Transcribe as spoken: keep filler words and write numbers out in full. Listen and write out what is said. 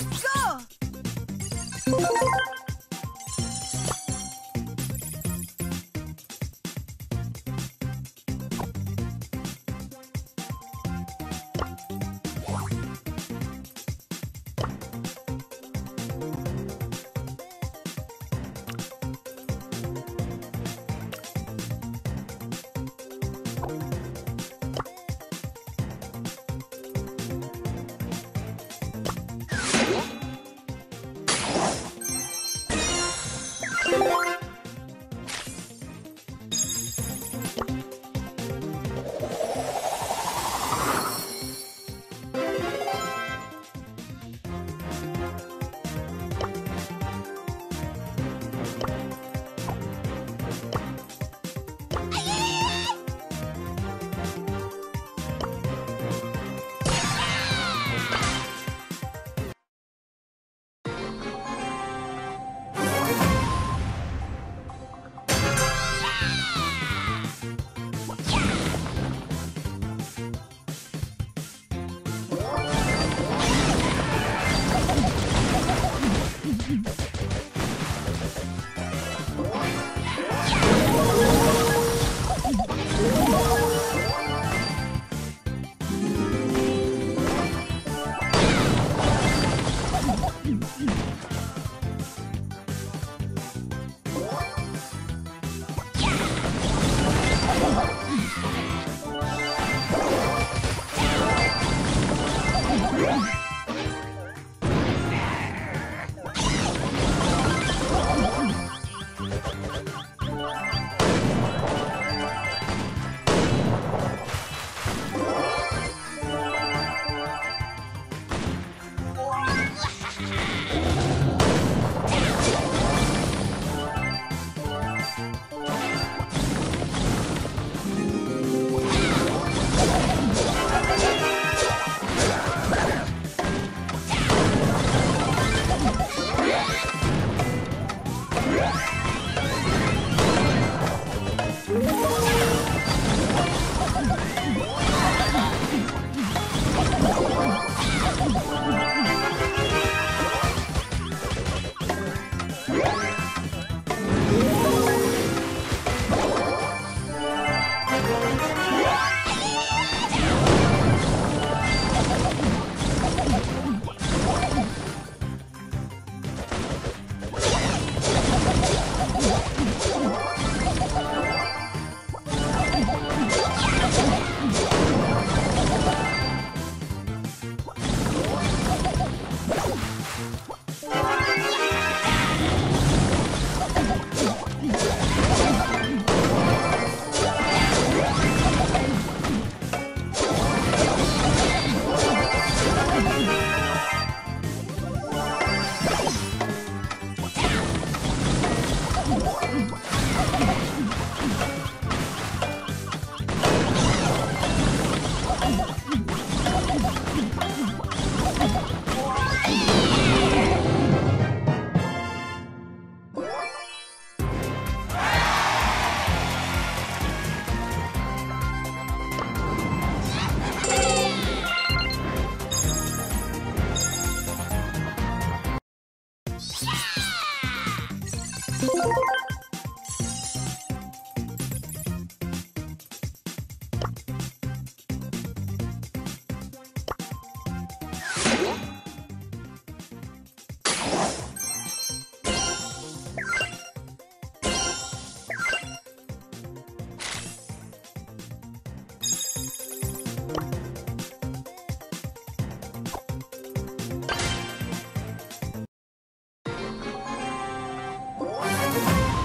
Let's go! We'll be right back.